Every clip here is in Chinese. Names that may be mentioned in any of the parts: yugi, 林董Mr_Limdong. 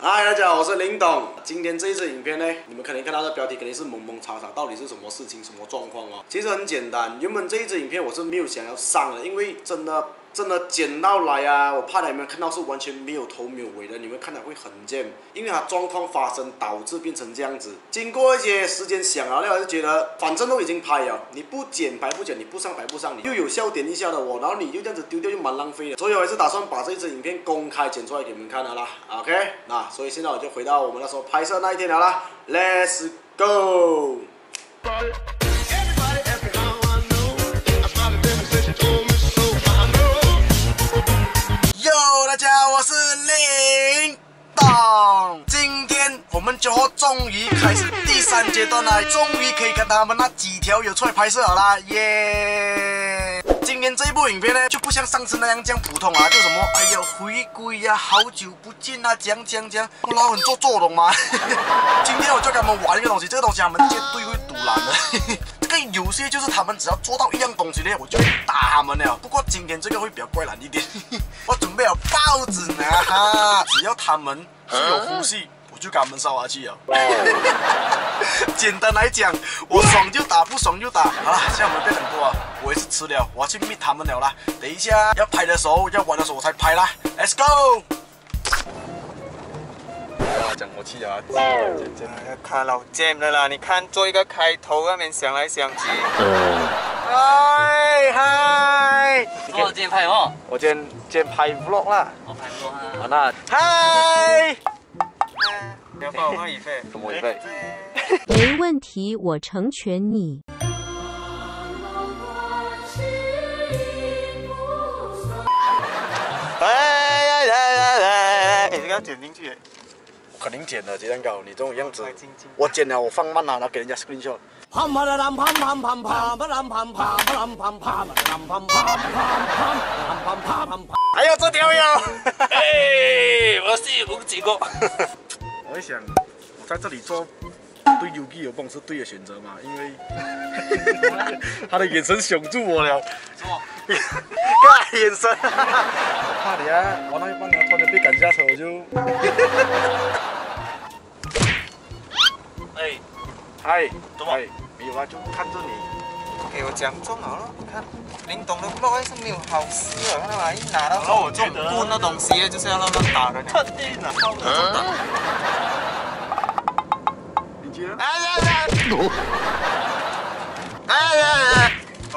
嗨，大家好，我是林董。今天这一支影片呢，你们可能看到的标题肯定是懵懵查查，到底是什么事情、什么状况哦。其实很简单，原本这一支影片我是没有想要上的，因为真的剪到来啊，我怕你们看到是完全没有头没有尾的，你们看了会很贱，因为它状况发生导致变成这样子。经过一些时间想啊，还是觉得反正都已经拍了，你不剪白不剪，你不上白不上，你又有笑点一下的我，然后你就这样子丢掉就蛮浪费的，所以我还是打算把这支影片公开剪出来给你们看的啦。OK， 那所以现在我就回到我们那时候拍摄那一天了啦 ，Let's go。最后终于开始第三阶段了，终于可以跟他们那几条友出来拍摄好啦，耶！今天这一部影片呢，就不像上次那样这样普通啊，就什么哎呀回归呀、啊，好久不见啊，讲，我老很做懂吗？今天我就跟他们玩一个东西，这个东西他们绝对会堵拦的。这个游戏就是他们只要做到一样东西呢，我就会打他们了。不过今天这个会比较怪难一点，我准备了报纸呢，只要他们是有呼吸。就给他们烧下去啊！简单来讲，我爽就打，不爽就打。好了，现在我们变很多啊，我也是吃了，我要去灭他们了啦。等一下要拍的时候，要玩的时候我才拍啦。Let's go！ 哇，讲火气啊！他老贱的啦，你看做一个开头，那边想来想去。嗨嗨！我今天拍什么？我今天拍 vlog 啦。我拍 vlog 啊。好啦，嗨。不要报我一费，什么一费？没问题，我成全你。来，这个要剪进去。我肯定剪了，这样搞你这种样子。我剪了，我放慢了，然后给人家 screenshot。哎呦，这条腰！哎，我是有几个。我在想，我在这里做对 yugi 有帮是对的选择嘛？因为他的眼神熊住我了。什么？干眼神！我怕你啊，玩到一半突然被赶下车，我就。哎，嗨，怎么？没有啊，就看着你。给我讲中好了，看林董的 blog 是没有好事啊，看到吗？一拿到我就棍那东西，就是要让他打人。肯定啊，靠的。 哎呀！哦，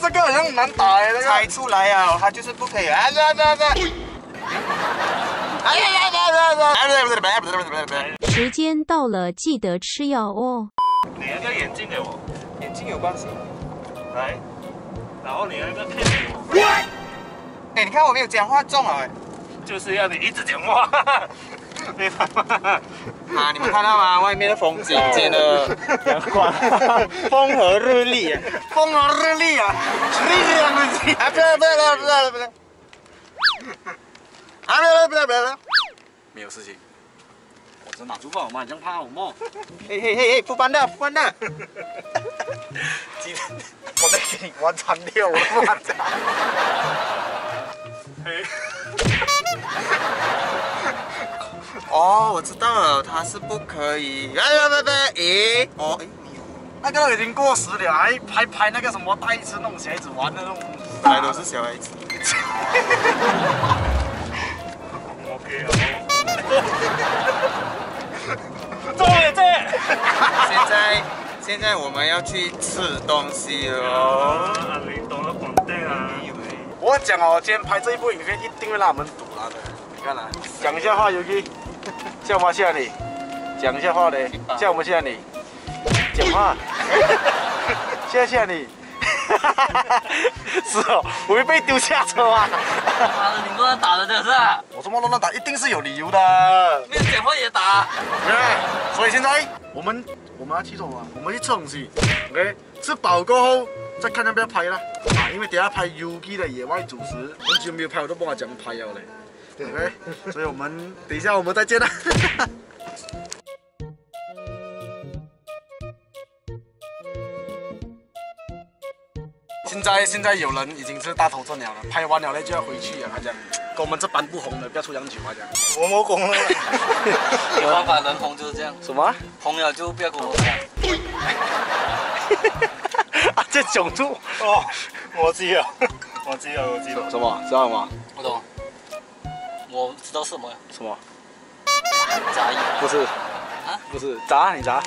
这个好像难打哎，这个猜出来啊，他就是不可以。哎呀！时间到了，记得吃药哦。你那个眼镜给我，眼镜有关系。来，然后你那个片给我。哎，你看我没有讲话中了哎，就是要你一直讲话。 啊！你们看到吗？外面的风景真的阳光，风和日丽啊！风和日丽啊！啊！不要！没有事情，我只拿出饭，我妈这样怕我么？嘿，不搬的。今天我再给你玩残掉，我不玩残。哦，我知道了，他是不可以。那个已经过时了，还拍那个什么带一次那种小孩子玩的那种，本来都是小孩子。OK 啊。终于这。现在我们要去吃东西了。你懂了广东啊？我讲哦，今天拍这一部影片一定会让我们堵了的。你看啦，讲一下话，Yugi。 叫妈吓你，讲一下话嘞。叫我们吓你，讲话。吓你，是哦，我会被丢下车啊。妈的，你乱打的这是？我这么乱打，一定是有理由的。没有讲话也打。对，所以现在我们要去做啊，我们去吃东西。OK， 吃饱过后再看要不要拍啦。啊，因为等下拍 Yugi 的野外主食，很久没有拍，我都不好讲拍了嘞。 对， okay， 所以我们等一下，我们再见啦。现在有人已经是大头阵了，拍完了嘞就要回去了，他讲。我们这班不红的，不要出洋菊花这样。我没红了，有办法能红就是这样。什么？红了就不要跟我讲。啊，这囧住哦！我知道。什么？知道吗？不懂。我知道什么呀？什么？眨眼？不是。啊？不是眨，你眨。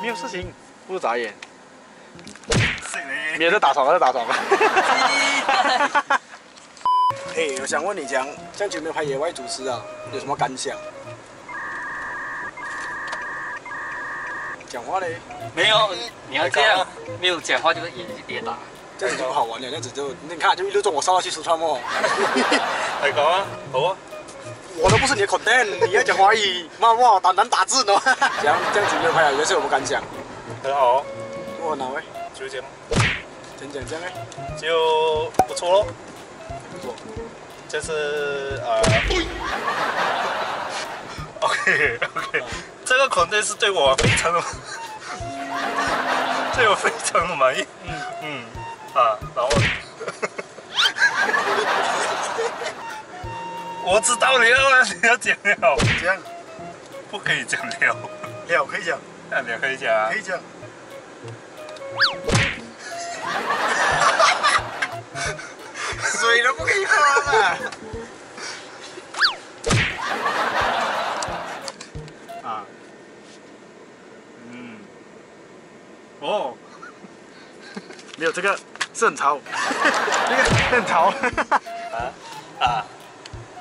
没有事情，不是眨眼。 你也在打床啊，在打床啊！哎，我想问你讲，这样久没有拍野外主持啊，有什么感想？讲话嘞？没有，你要这样，没有讲话就是野鸡跌打，这样子就不好玩了，这样子就你看就一路中我烧下去四川哦。来搞啊，好啊！我都不是你的 content， 你要讲华语，妈哇，打难打字呢。讲这样久没有拍了，有什么感想？很好，我哪位？ 就这样，讲哎，就不错咯，不错，就是OK， 这个肯定是对我非常的，对我非常的满意，然后我知道你了，你要讲了，讲，不可以讲了，了可以讲，了可以讲，可以讲。 水都不给喝了。啊，哦，没有这个是很潮，这个很潮。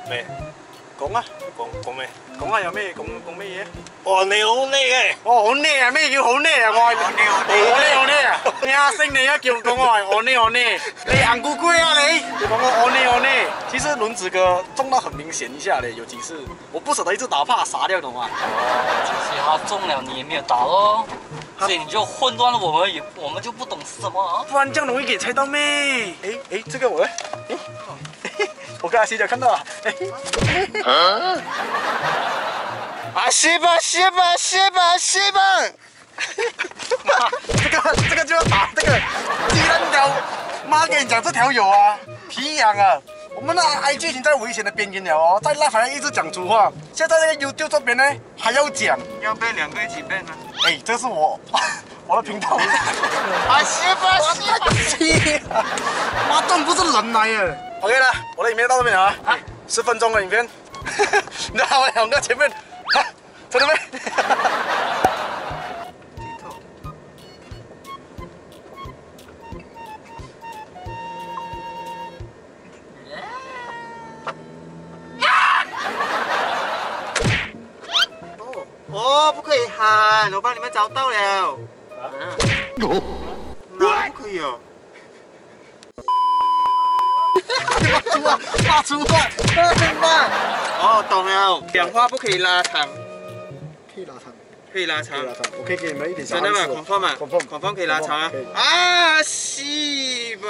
没，讲啊有咩讲咩嘢？哦，你好叻嘅，我好叻啊！咩叫好叻啊？我係好叻。 阿星，你要叫我講我呢，你硬咕咕啊你！你講我呢。其實輪子哥中到很明顯一下嘞，有幾次我不捨得一直打，怕傻掉，懂嗎？其實他中了你也沒有打咯，所以你就混亂了，我們就不懂是什麼啊。不然這樣容易給猜到咩？哎，這個我，我跟阿西就看到了。啊西吧。 妈，这个就要打这个鸡蛋糕。妈跟你讲，这条友啊，皮痒啊。我们的 IG 已经在危险的边缘了哦，在那还要一直讲粗话。现在那个 YouTube 这边呢，还要讲，要背两个一起背呢。哎，这是我的频道。啊西吧。妈，真不是人来耶。OK 了，我的影片到这边啊，10分钟的影片。你看我两个前面，真的没？ 哦，不可以喊！我帮你们找到了。不可以哦。骂粗话，骂！哦，懂了。讲话不可以拉长。可以拉长。我可以给你们一点小暗示。真的吗？confirm 可以拉长啊。啊，西吧。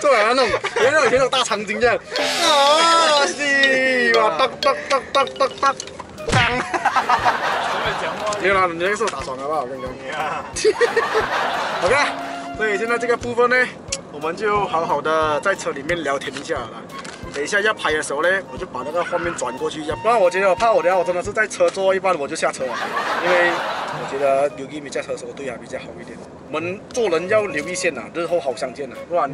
做啥弄？有那种大长今这样。啊，西。 哒，没有啦，你那个是我打爽了吧？我跟你讲。OK， 所以现在这个部分呢，我们就好好的在车里面聊天一下了。等一下要拍的时候呢，我就把那个画面转过去一下，不然我觉得我怕我等下我真的是在车坐一半我就下车了，因为我觉得yugi没驾车的时候对他比较好一点。我们做人要留一线呐，日后好相见呐，不然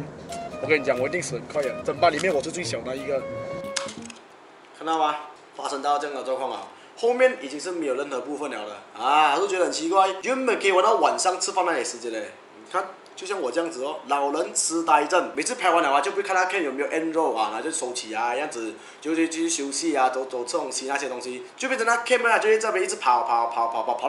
我跟你讲，我一定死很快的。整班里面我是最小的一个。 看到吗？发生到这样的状况啊，后面已经是没有任何部分了的啊，就觉得很奇怪，原本可以玩到晚上吃饭那点时间嘞。你看，就像我这样子哦，老人痴呆症，每次拍完了啊，就不看他看有没有 end roll 啊，然后就收起啊，样子就去休息啊，走吃东西那些东西，就变成他 camera 就在这边一直跑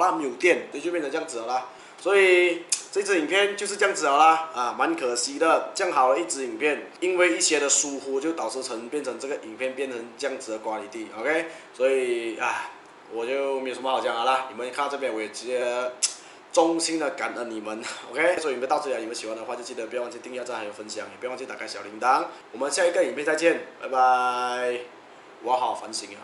到没有电，就变成这样子了啦。所以这支影片就是这样子了啦，啊，蛮可惜的，这样好的一支影片，因为一些的疏忽就导致变成这个影片变成这样子的瓜里地 ，OK， 所以啊，我就没有什么好讲的啦，你们看到这边我也直接衷心的感恩你们 ，OK， 所以影片到这里了，你们喜欢的话就记得不要忘记订阅、赞还有分享，也不要忘记打开小铃铛，我们下一个影片再见，拜拜，我好反省啊。